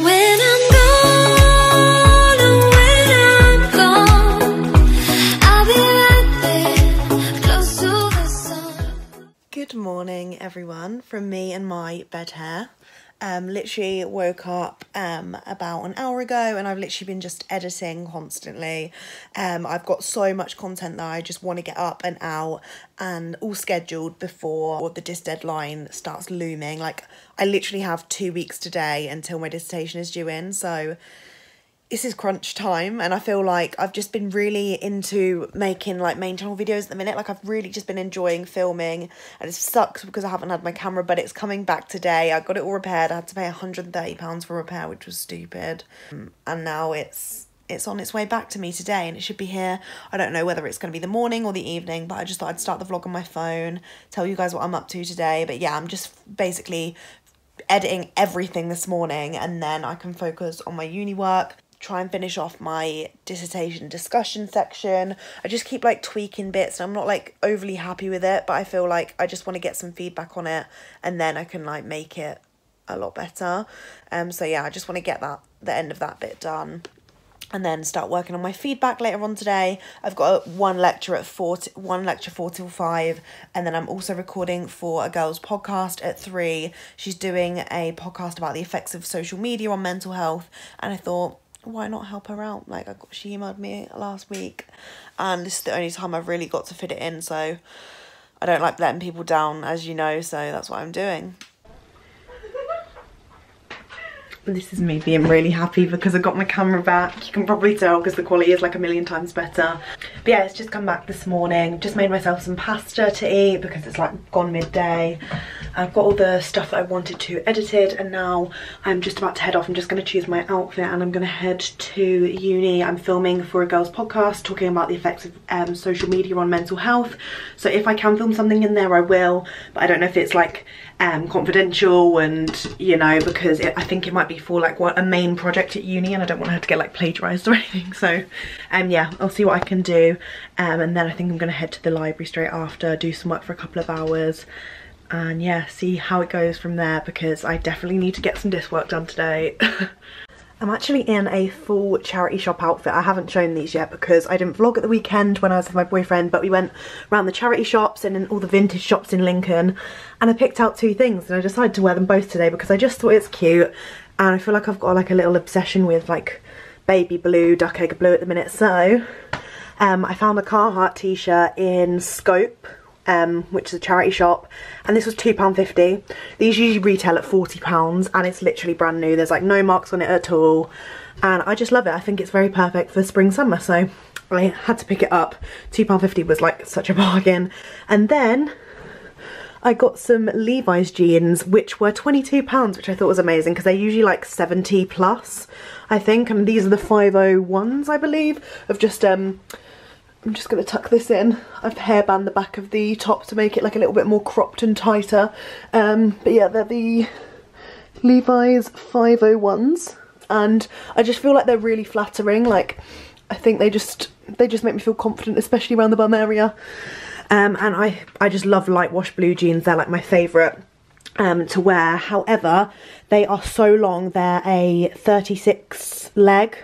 when I'm gone, and when I'm gone, I'll be right there, close to the sun. Good morning everyone, from me and my bed hair. Literally woke up about an hour ago and I've literally been just editing constantly. I've got so much content that I just want to get up and out and all scheduled before the disc deadline starts looming. Like, I literally have 2 weeks today until my dissertation is due in, so this is crunch time. And I feel like I've just been really into making like main channel videos at the minute. Like, I've really just been enjoying filming, and it sucks because I haven't had my camera, but it's coming back today. I got it all repaired. I had to pay £130 for repair, which was stupid, and now it's on its way back to me today and it should be here. I don't know whether it's going to be the morning or the evening, but I just thought I'd start the vlog on my phone, tell you guys what I'm up to today. But yeah, I'm just basically editing everything this morning and then I can focus on my uni work, try and finish off my dissertation discussion section. I just keep like tweaking bits and I'm not like overly happy with it, but I feel like I just want to get some feedback on it and then I can like make it a lot better. So yeah, I just want to get the end of that bit done and then start working on my feedback later on today. I've got one lecture four till five, and then I'm also recording for a girl's podcast at 3. She's doing a podcast about the effects of social media on mental health, and I thought, why not help her out? Like, she emailed me last week and this is the only time I've really got to fit it in, so I don't like letting people down, as you know, so that's what I'm doing. This is me being really happy because I got my camera back. You can probably tell because the quality is like a million times better. But yeah, it's just come back this morning. Just made myself some pasta to eat because it's like gone midday. I've got all the stuff that I wanted to edited, and now I'm just about to head off. I'm just going to choose my outfit and I'm going to head to uni. I'm filming for a girls podcast talking about the effects of social media on mental health. So if I can film something in there, I will. But I don't know if it's like confidential, and you know, because I think it might be for like a main project at uni and I don't want her to get like plagiarised or anything. So yeah, I'll see what I can do, and then I think I'm going to head to the library straight after, do some work for a couple of hours, and yeah, see how it goes from there because I definitely need to get some disc work done today. I'm actually in a full charity shop outfit. I haven't shown these yet because I didn't vlog at the weekend when I was with my boyfriend, but we went around the charity shops and in all the vintage shops in Lincoln, and I picked out 2 things and I decided to wear them both today because I just thought it's cute, and I feel like I've got like a little obsession with like baby blue, duck egg blue at the minute. So I found a Carhartt t-shirt in Scope, which is a charity shop, and this was £2.50. These usually retail at £40 and it's literally brand new. There's like no marks on it at all and I just love it. I think it's very perfect for spring summer, so I had to pick it up. £2.50 was like such a bargain. And then I got some Levi's jeans which were £22, which I thought was amazing because they're usually like 70 plus I think, and these are the 501s I believe. I've just I'm just going to tuck this in. I've hairband the back of the top to make it like a little bit more cropped and tighter. But yeah, they're the Levi's 501s and I just feel like they're really flattering. Like, I think they just make me feel confident, especially around the bum area. And I just love light wash blue jeans. They're like my favourite to wear. However, they are so long. They're a 36 leg.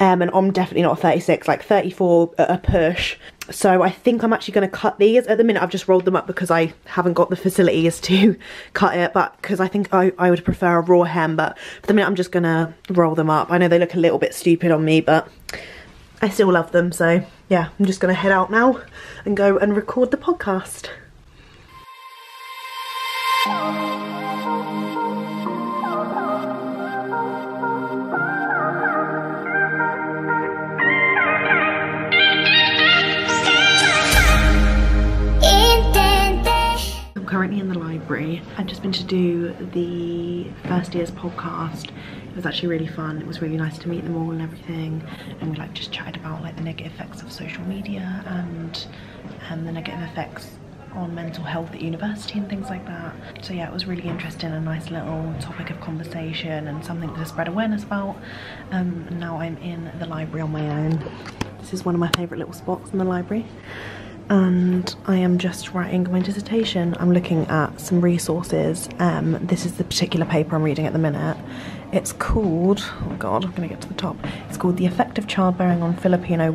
And I'm definitely not 36, like 34 at a push. So I think I'm actually going to cut these. At the minute I've just rolled them up because I haven't got the facilities to cut it, but because I think I would prefer a raw hem, but at the minute I'm just going to roll them up. I know they look a little bit stupid on me, but I still love them. So yeah, I'm just going to head out now and go and record the podcast. Currently in the library. I've just been to do the first year's podcast. It was actually really fun. It was really nice to meet them all and everything, and we like just chatted about like the negative effects of social media and the negative effects on mental health at university and things like that. So yeah, it was really interesting, a nice little topic of conversation and something to spread awareness about. And now I'm in the library on my own. This is one of my favourite little spots in the library. And I am just writing my dissertation. I'm looking at some resources. This is the particular paper I'm reading at the minute. It's called, oh god, I'm gonna get to the top. It's called The Effect of Childbearing on Filipino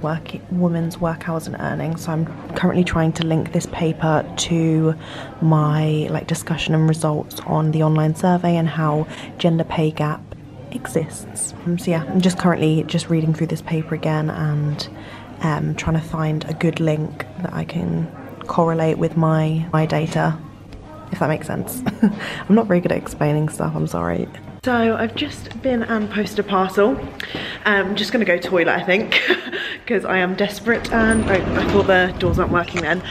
Women's Work Hours and Earnings. So I'm currently trying to link this paper to my discussion and results on the online survey and how gender pay gap exists. So yeah, I'm just currently just reading through this paper again and trying to find a good link that I can correlate with my data, if that makes sense. I'm not very good at explaining stuff, I'm sorry. So I've just been and posted a parcel. I'm just gonna go toilet, I think, because I am desperate and I thought the doors weren't working then.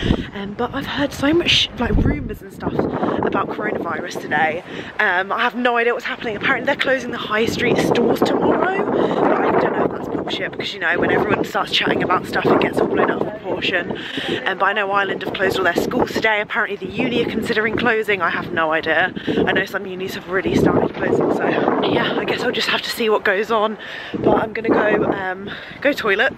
But I've heard so much rumours and stuff about coronavirus today. I have no idea what's happening. Apparently they're closing the high street stores tomorrow, but I don't know if that's bullshit, because you know, when everyone starts chatting about stuff it gets all blown up. But I know Ireland have closed all their schools today. Apparently the uni are considering closing. I have no idea. I know some unis have already started closing, so yeah, I guess I'll just have to see what goes on. But I'm gonna go go toilet.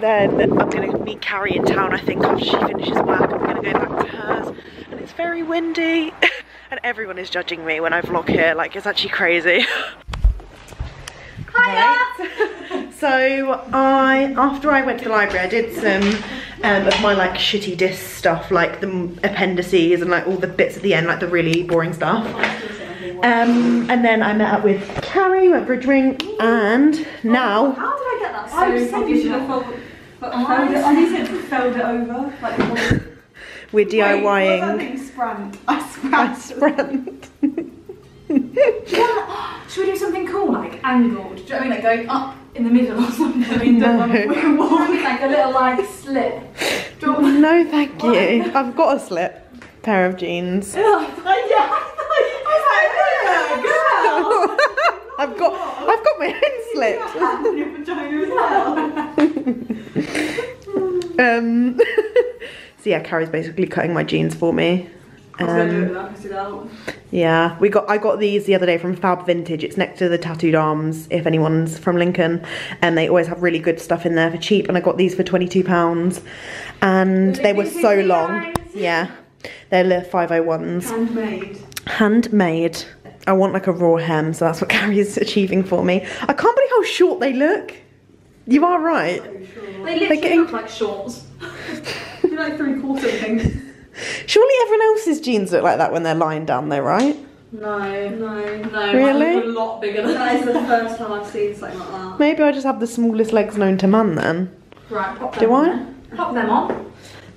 Then I'm gonna meet Carrie in town, I think, after she finishes work. I'm gonna go back to hers, and it's very windy and everyone is judging me when I vlog here, it's actually crazy. Right. So after I went to the library, I did some of my shitty diss stuff, the appendices and all the bits at the end, the really boring stuff. And then I met up with Carrie, went for a drink, and now. How did I get that? So you should have folded it over. We're DIYing. I sprant. Should we do something cool, angled? Do you know what I mean? Going up in the middle or something? I mean, no. We can walk a little slip. No, thank you. I've got a slip pair of jeans. Yeah, I was like, girl. I've got my own slip. Your hand in your vagina as well. So yeah, Carrie's basically cutting my jeans for me. Yeah, I got these the other day from Fab Vintage. It's next to the Tattooed Arms, if anyone's from Lincoln, and they always have really good stuff in there for cheap, and I got these for £22 and they were so long. Yeah, they're the 501s. Handmade. I want a raw hem, so that's what Carrie's achieving for me. I can't believe how short they look. You are right. They literally look like shorts. They're three-quarter things. Surely everyone else's jeans look like that when they're lying down there, right? No. Really? Mine's a lot bigger than that. That is the first time I've seen something like that. Maybe I just have the smallest legs known to man then. Right, pop them on. Pop them on.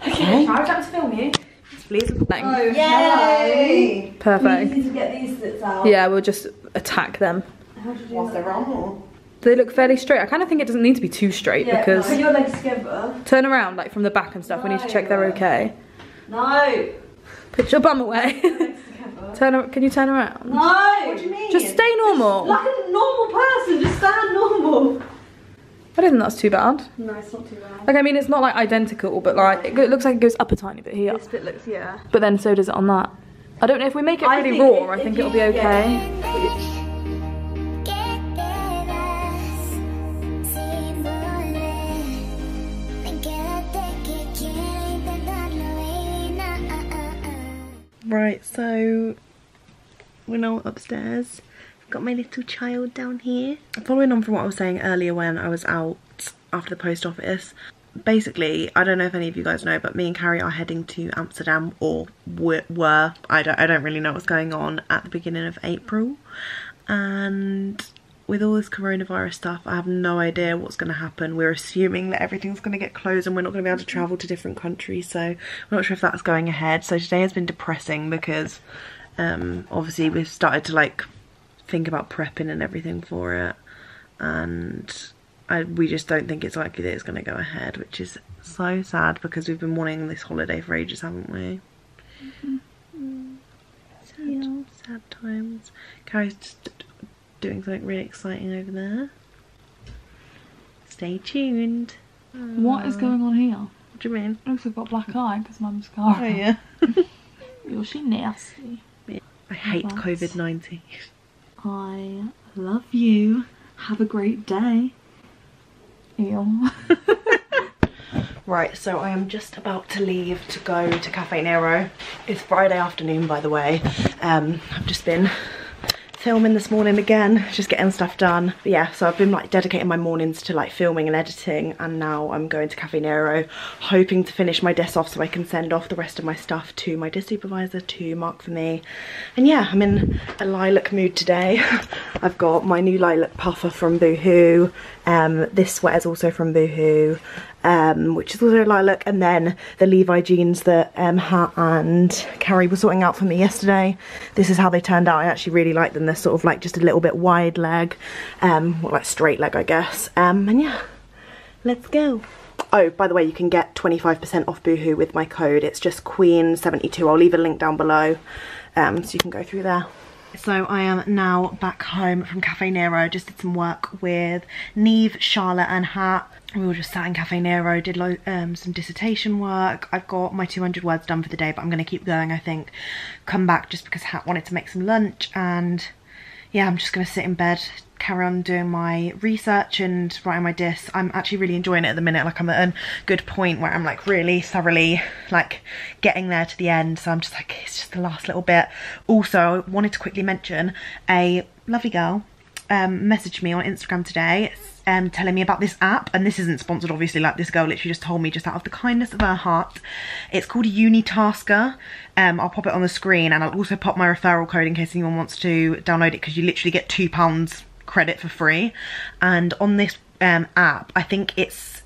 Okay. I've got to film you. Please. Oh, yay! Perfect. We need to get these slits out. Yeah, we'll just attack them. How did you do that? They look fairly straight. I kind of think it doesn't need to be too straight, because... Put your legs together. Turn around, from the back and stuff. No, we need to check they're okay. No! Put your bum away. Can you turn around? No! What do you mean? Just stay normal. Just like a normal person, just stand normal. I don't think that's too bad. No, it's not too bad. Like, I mean, it's not identical, but it looks like it goes up a tiny bit here. This bit looks, yeah. But then so does it on that. I don't know, if we make it really raw, I think it'll be okay. Yeah. Right, so we're now upstairs. I've got my little child down here. Following on from what I was saying earlier when I was out after the post office, basically, I don't know if any of you guys know, but me and Carrie are heading to Amsterdam, or were. I don't really know what's going on, at the beginning of April. And with all this coronavirus stuff, I have no idea what's going to happen. We're assuming that everything's going to get closed and we're not going to be able to travel to different countries, so I'm not sure if that's going ahead. So today has been depressing because obviously we've started to think about prepping and everything for it, and we just don't think it's likely that it's going to go ahead, which is so sad because we've been wanting this holiday for ages, haven't we? Mm-hmm. Sad times. Carrie's just doing something really exciting over there. Stay tuned. What is going on here? do you mean? I've also got black eye because my mascara. Oh yeah. You're she nasty. I hate COVID-19. I love you. Have a great day. Ew. Right, so I am just about to leave to go to Cafe Nero. It's Friday afternoon, by the way. I've just been filming this morning again, just getting stuff done. But yeah, so I've been like dedicating my mornings to like filming and editing, and now I'm going to Cafe Nero, hoping to finish my desk off so I can send off the rest of my stuff to my desk supervisor to mark for me. And yeah, I'm in a lilac mood today. I've got my new lilac puffer from Boohoo. This sweater is also from Boohoo, which is also lilac, and then the Levi jeans that Hat and Carrie were sorting out for me yesterday. This is how they turned out. I actually really like them. They're sort of like just a little bit wide leg, or like straight leg, I guess. And yeah, let's go. Oh, by the way, you can get 25% off Boohoo with my code. It's just Queen72. I'll leave a link down below, so you can go through there. So I am now back home from Cafe Nero. Just did some work with Neve, Charlotte and Hat. We all just sat in Cafe Nero, did some dissertation work. I've got my 200 words done for the day, but I'm going to keep going, I think. Come back just because Hat wanted to make some lunch, and yeah, I'm just going to sit in bed, carry on doing my research and writing my diss. I'm actually really enjoying it at the minute. Like, I'm at a good point where I'm like really thoroughly like getting there to the end, so I'm just like, it's just the last little bit. Also, I wanted to quickly mention a lovely girl messaged me on Instagram today telling me about this app, and this isn't sponsored obviously, like this girl literally just told me just out of the kindness of her heart. It's called Uni Tasker. I'll pop it on the screen, and I'll also pop my referral code in case anyone wants to download it, because you literally get £2 credit for free. And on this app, I think it's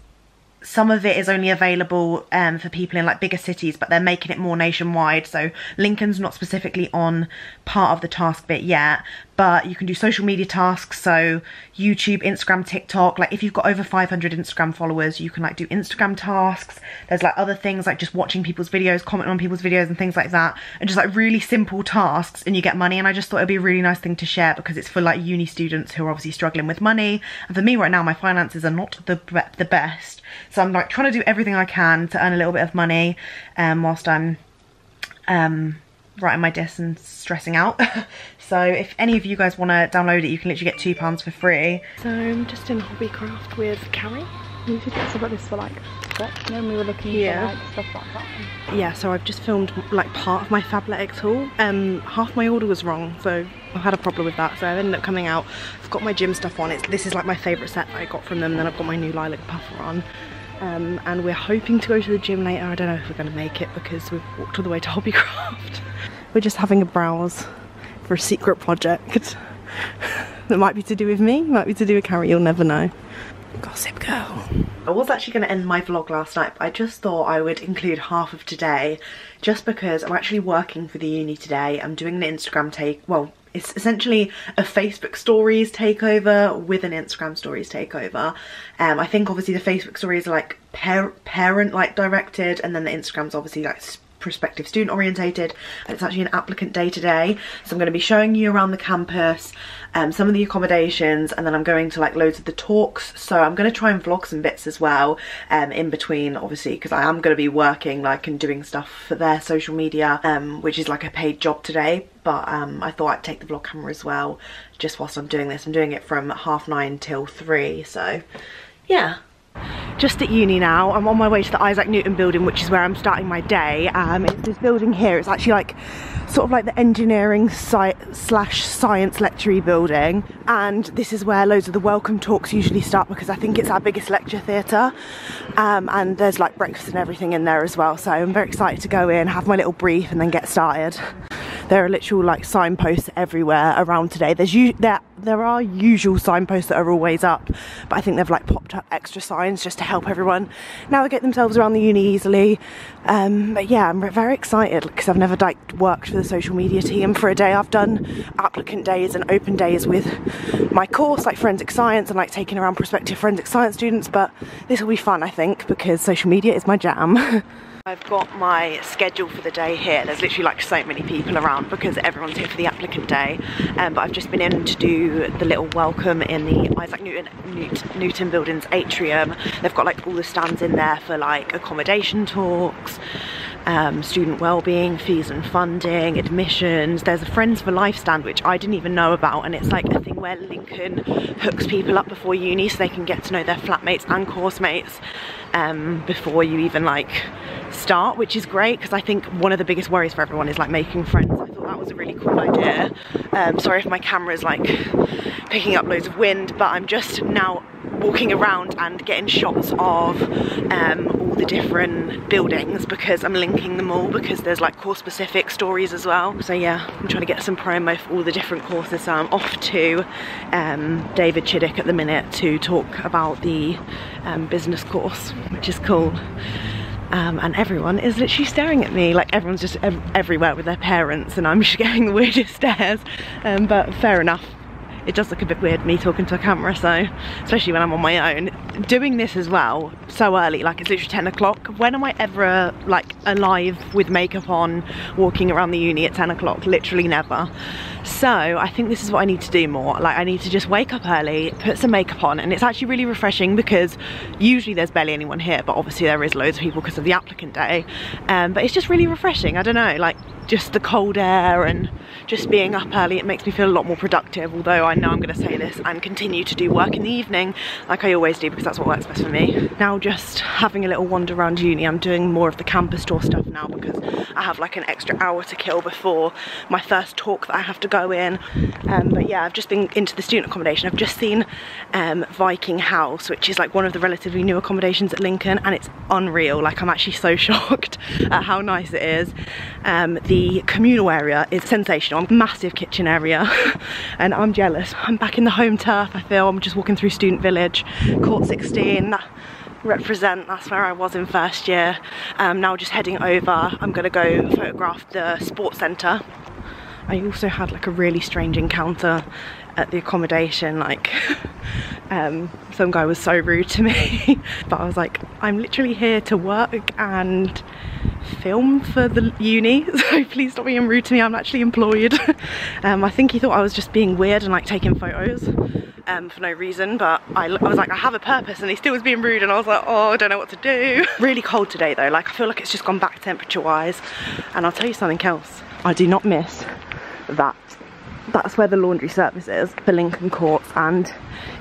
some of it is only available for people in like bigger cities, but they're making it more nationwide. So Lincoln's not specifically on part of the task bit yet, but you can do social media tasks, so YouTube, Instagram, TikTok. Like if you've got over 500 Instagram followers, you can like do Instagram tasks. There's like other things like just watching people's videos, commenting on people's videos and things like that, and just like really simple tasks, and you get money. And I just thought it'd be a really nice thing to share, because it's for like uni students who are obviously struggling with money. And for me right now, my finances are not the best, so I'm like trying to do everything I can to earn a little bit of money whilst I'm writing my diss and stressing out. So if any of you guys want to download it, you can literally get £2 for free. So I'm just in Hobbycraft with Carrie. We should talk about this for like what? Then we were looking for like stuff like that. Yeah, so I've just filmed like part of my Fabletics haul. Half my order was wrong, so I've had a problem with that, so I ended up coming out. I've got my gym stuff on. This is like my favourite set that I got from them, and then I've got my new lilac puffer on. And we're hoping to go to the gym later. I don't know if we're going to make it because we've walked all the way to Hobbycraft. We're just having a browse for a secret project that might be to do with me, might be to do with Carrie, you'll never know. Gossip girl. I was actually going to end my vlog last night, but I just thought I would include half of today, just because I'm actually working for the uni today. I'm doing an Instagram it's essentially a Facebook stories takeover with an Instagram stories takeover. I think obviously the Facebook stories are like parent like directed, and then the Instagram's obviously like prospective student orientated, and it's actually an applicant day today. So I'm going to be showing you around the campus, some of the accommodations, and then I'm going to like loads of the talks. So I'm going to try and vlog some bits as well in between, obviously, because I am going to be working like and doing stuff for their social media, which is like a paid job today. But I thought I'd take the vlog camera as well, just whilst I'm doing this. I'm doing it from 9:30 till 3, so yeah. Just at uni now, I'm on my way to the Isaac Newton building, which is where I'm starting my day. It's this building here. It's actually like sort of like the engineering site / science lecture building, and this is where loads of the welcome talks usually start, because I think it's our biggest lecture theatre, and there's like breakfast and everything in there as well. So I'm very excited to go in, have my little brief, and then get started. There are literal like signposts everywhere around today. There are usual signposts that are always up, but I think they've like popped up extra signs just to help everyone navigate themselves around the uni easily. But yeah, I'm very excited because I've never like worked for the social media team for a day. I've done applicant days and open days with my course, like forensic science, and like taking around prospective forensic science students. But this will be fun, I think, because social media is my jam. I've got my schedule for the day here. There's literally like so many people around because everyone's here for the applicant day. But I've just been in to do the little welcome in the Isaac Newton building's atrium. They've got like all the stands in there for like accommodation talks, student wellbeing, fees and funding, admissions. There's a Friends for Life stand which I didn't even know about, and it's like a thing where Lincoln hooks people up before uni so they can get to know their flatmates and course mates before you even like start, which is great because I think one of the biggest worries for everyone is like making friends. I thought that was a really cool idea. Sorry if my camera's like picking up loads of wind, but I'm just now walking around and getting shots of all the different buildings because I'm linking them all, because there's like course specific stories as well. So yeah, I'm trying to get some promo for all the different courses. So I'm off to David Chiddick at the minute to talk about the business course, which is cool. And everyone is literally staring at me, like everyone's just everywhere with their parents and I'm just getting the weirdest stares, but fair enough. It does look a bit weird me talking to a camera, so especially when I'm on my own. Doing this as well so early, like it's literally 10 o'clock. When am I ever like alive with makeup on walking around the uni at 10 o'clock? Literally never. So I think this is what I need to do more. Like I need to just wake up early, put some makeup on, and it's actually really refreshing because usually there's barely anyone here, but obviously there is loads of people because of the applicant day. But it's just really refreshing. I don't know, like just the cold air and just being up early, it makes me feel a lot more productive, although I know I'm going to say this and continue to do work in the evening like I always do because that's what works best for me. Now just having a little wander around uni. I'm doing more of the campus tour stuff now because I have like an extra hour to kill before my first talk that I have to go in. But yeah, I've just been into the student accommodation. I've just seen Viking House, which is like one of the relatively new accommodations at Lincoln, and it's unreal. Like I'm actually so shocked at how nice it is. The communal area is sensational, massive kitchen area, and I'm jealous. I'm back in the home turf, I feel. I'm just walking through Student Village, Court 16, that represent, that's where I was in first year. Now just heading over, I'm gonna go photograph the sports centre. I also had like a really strange encounter at the accommodation, like some guy was so rude to me, but I was like, I'm literally here to work and film for the uni, so please stop being rude to me, I'm actually employed. I think he thought I was just being weird and like taking photos for no reason, but I was like, I have a purpose, and he still was being rude, and I was like, oh, I don't know what to do. Really cold today though, like I feel like it's just gone back temperature wise. And I'll tell you something else, I do not miss that. That's where the laundry service is for Lincoln Courts, and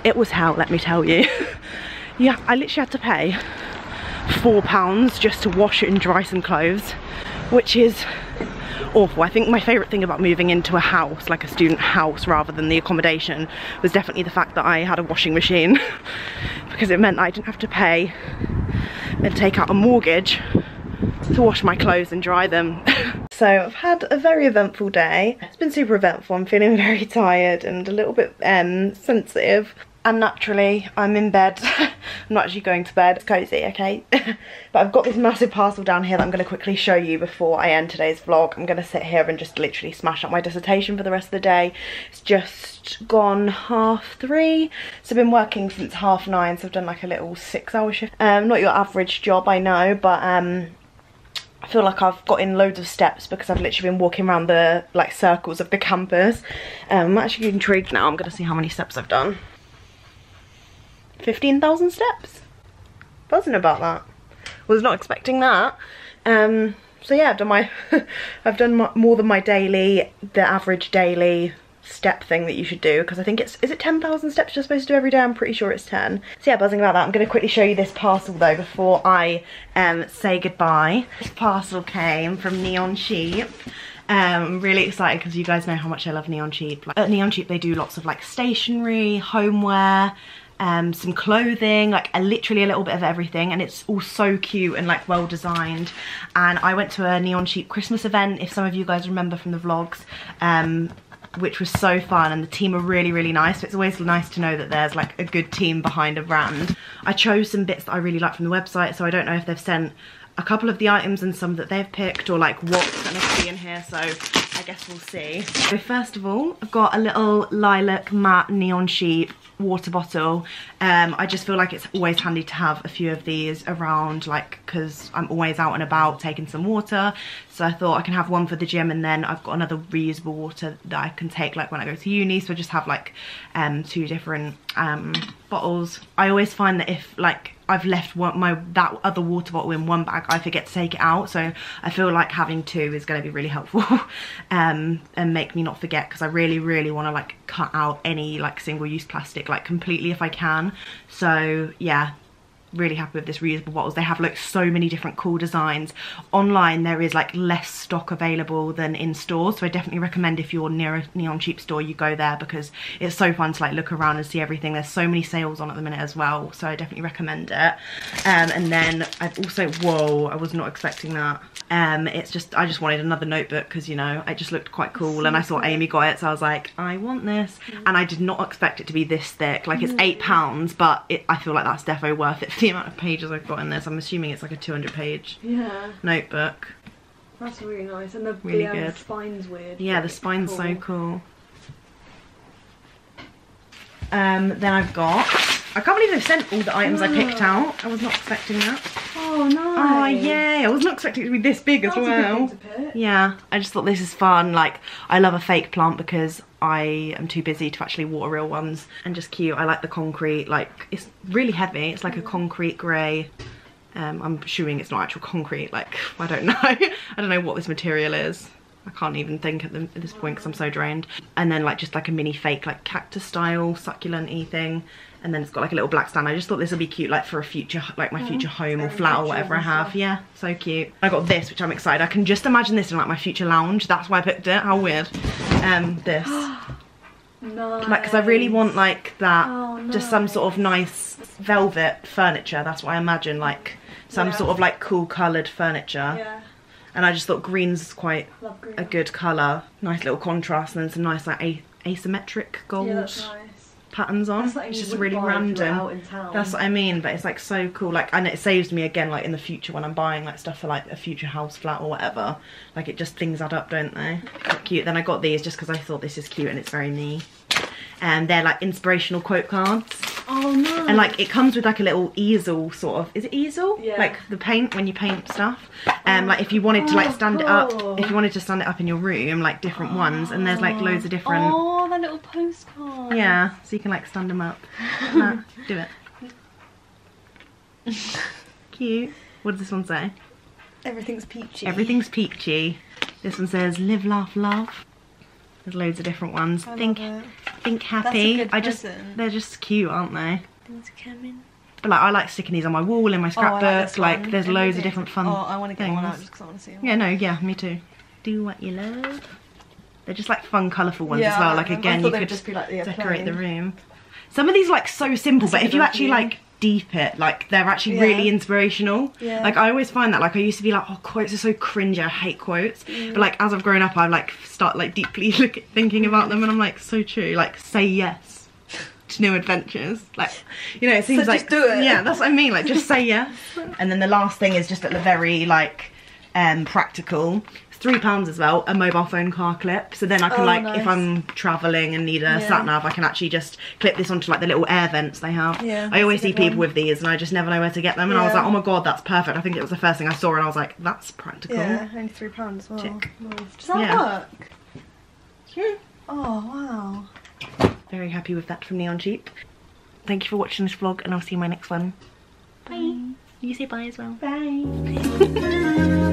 it was hell, let me tell you. Yeah, I literally had to pay £4 just to wash and dry some clothes, which is awful. I think my favourite thing about moving into a house, like a student house rather than the accommodation, was definitely the fact that I had a washing machine because it meant I didn't have to pay and take out a mortgage to wash my clothes and dry them. So I've had a very eventful day. It's been super eventful. I'm feeling very tired and a little bit sensitive. And naturally, I'm in bed. I'm not actually going to bed. It's cozy, okay? But I've got this massive parcel down here that I'm going to quickly show you before I end today's vlog. I'm going to sit here and just literally smash up my dissertation for the rest of the day. It's just gone 3:30. So I've been working since 9:30. So I've done like a little 6-hour shift. Not your average job, I know, but I feel like I've got in loads of steps because I've literally been walking around the like circles of the campus. I'm actually intrigued now. I'm going to see how many steps I've done. 15,000 steps. Buzzing about that. Was not expecting that. So yeah, I've done my I've done more than my daily, the average daily step thing that you should do, because I think it's, is it 10,000 steps you're supposed to do every day? I'm pretty sure it's 10. So yeah, buzzing about that. I'm going to quickly show you this parcel though before I say goodbye. This parcel came from Neon Sheep. I'm really excited because you guys know how much I love Neon Sheep. Like, at Neon Sheep they do lots of like stationery, homeware, some clothing, like literally a little bit of everything, and it's all so cute and like well designed. And I went to a Neon Sheep Christmas event, if some of you guys remember from the vlogs, which was so fun, and the team are really nice. So it's always nice to know that there's like a good team behind a brand. I chose some bits that I really like from the website, so I don't know if they've sent a couple of the items and some that they've picked, or like what's going to be in here, so I guess we'll see. So first of all, I've got a little lilac matte Neon Sheep water bottle. I just feel like it's always handy to have a few of these around, like, because I'm always out and about taking some water. So I thought I can have one for the gym, and then I've got another reusable water that I can take like when I go to uni. So I just have like two different bottles. I always find that if like I've left that other water bottle in one bag, I forget to take it out, so I feel like having two is going to be really helpful and make me not forget, because I really want to like cut out any like single-use plastic like completely if I can. So yeah, really happy with this reusable bottles. They have like so many different cool designs. Online there is like less stock available than in stores, so I definitely recommend if you're near a Neon Sheep store you go there, because it's so fun to like look around and see everything. There's so many sales on at the minute as well, so I definitely recommend it. And then I've also, whoa, I was not expecting that. It's just, I just wanted another notebook because, you know, it just looked quite cool, and I saw Amy got it, so I was like, I want this. And I did not expect it to be this thick. Like, it's £8, but I feel like that's defo worth it for the amount of pages I've got in this. I'm assuming it's like a 200-page notebook. That's really nice, and the spine's weird. Yeah, the spine's cool. So cool. Then I've got, I can't believe they've sent all the items I picked out. I was not expecting that. Oh, nice. Oh, yay. I was not expecting it to be this big as well. Yeah, I just thought this is fun. Like, I love a fake plant because I am too busy to actually water real ones. And just cute. I like the concrete. Like, it's really heavy. It's like a concrete grey. I'm assuming it's not actual concrete. Like, I don't know. I don't know what this material is. I can't even think at this point because I'm so drained. And then like just like a mini fake like cactus style succulent-y thing. And then it's got like a little black stand. I just thought this would be cute like for a future, like my future home or flat or whatever I have. Yeah, so cute. I got this, which I'm excited. I can just imagine this in like my future lounge. That's why I picked it. How weird. This. Nice. Like, because I really want like that, just some sort of nice velvet furniture. That's what I imagine, like some sort of like cool coloured furniture. Yeah. And I just thought green's is quite a good colour. Nice little contrast, and then some nice like asymmetric gold patterns on. Like, it's just really random. That's what I mean, but it's like so cool. Like, and it saves me again, like in the future when I'm buying like stuff for like a future house, flat or whatever. Like, it just, things add up, don't they? Quite cute. Then I got these just because I thought this is cute and it's very me. And they're like inspirational quote cards. Oh no. And like it comes with like a little easel sort of, is it easel? Yeah. Like the paint, when you paint stuff. Like if you wanted to like stand it up, if you wanted to stand it up in your room, like different ones, and there's like loads of different. Oh, that little postcard. Yeah, so you can like stand them up. Do it. Cute. What does this one say? Everything's peachy. Everything's peachy. This one says live, laugh, love. There's loads of different ones. Think happy. That's a good present. They're just cute, aren't they? Things are coming. But like, I like sticking these on my wall in my scrapbook. Like there's loads of different fun. Oh, I want to get one out just because I want to see them. Yeah, no, yeah, me too. Do what you love. They're just like fun, colourful ones as well. Like again, you could just be like, decorate the room. Some of these like so simple, but if you actually like deep it, like they're actually really inspirational. Like I always find that, like I used to be like, oh, quotes are so cringy, I hate quotes, but like as I've grown up I like start like deeply thinking about them, and I'm like, so true. Like, say yes to new adventures, like, you know, it seems so, like just do it. Yeah, that's what I mean, like just say yes. And then the last thing is just at the very like practical, £3 as well, a mobile phone car clip. So then I can if I'm travelling and need a sat nav, I can actually just clip this onto like the little air vents they have. Yeah, I always see people with these and I just never know where to get them. And I was like, oh my god, that's perfect. I think it was the first thing I saw and I was like, that's practical. Yeah, only £3 as well. Tick. Does that work? Yeah. Oh wow. Very happy with that from Neon Sheep. Thank you for watching this vlog, and I'll see you in my next one. Bye. You say bye as well. Bye.